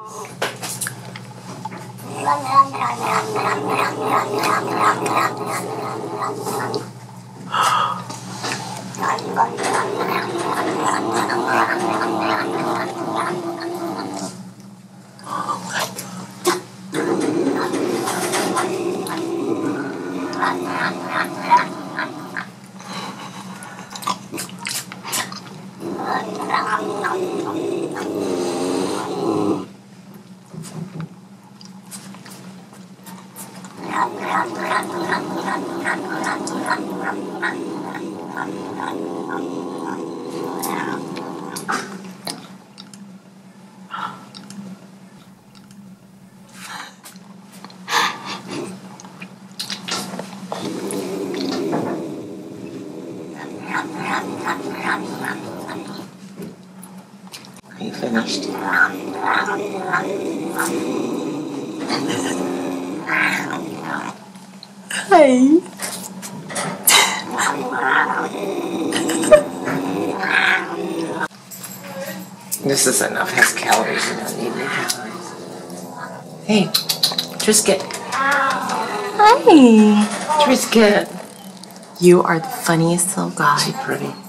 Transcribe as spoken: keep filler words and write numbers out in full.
Hey. This is enough. It has calories. You don't need any calories. Hey, Triscuit. Hi, Triscuit. You are the funniest little guy. So pretty.